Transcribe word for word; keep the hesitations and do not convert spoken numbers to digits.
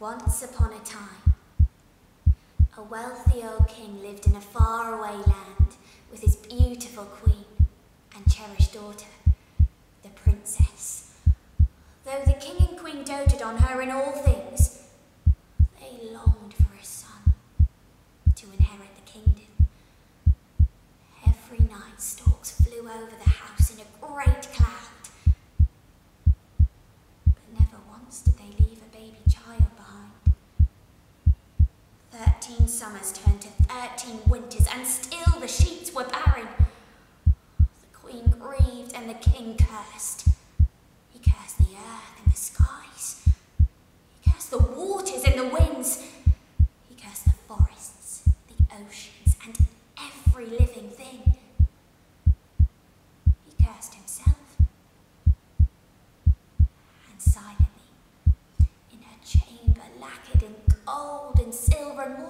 Once upon a time, a wealthy old king lived in a faraway land with his beautiful queen and cherished daughter, the princess. Though the king and queen doted on her in all things, they longed for a son to inherit the kingdom. Every night storks flew over the house in a great cloud. Thirteen summers turned to thirteen winters, and still the sheets were barren. The queen grieved and the king cursed. He cursed the earth and the skies. He cursed the waters and the winds. He cursed the forests, the oceans, and every living thing. He cursed himself. And silently, in her chamber, lacquered in gold and silver and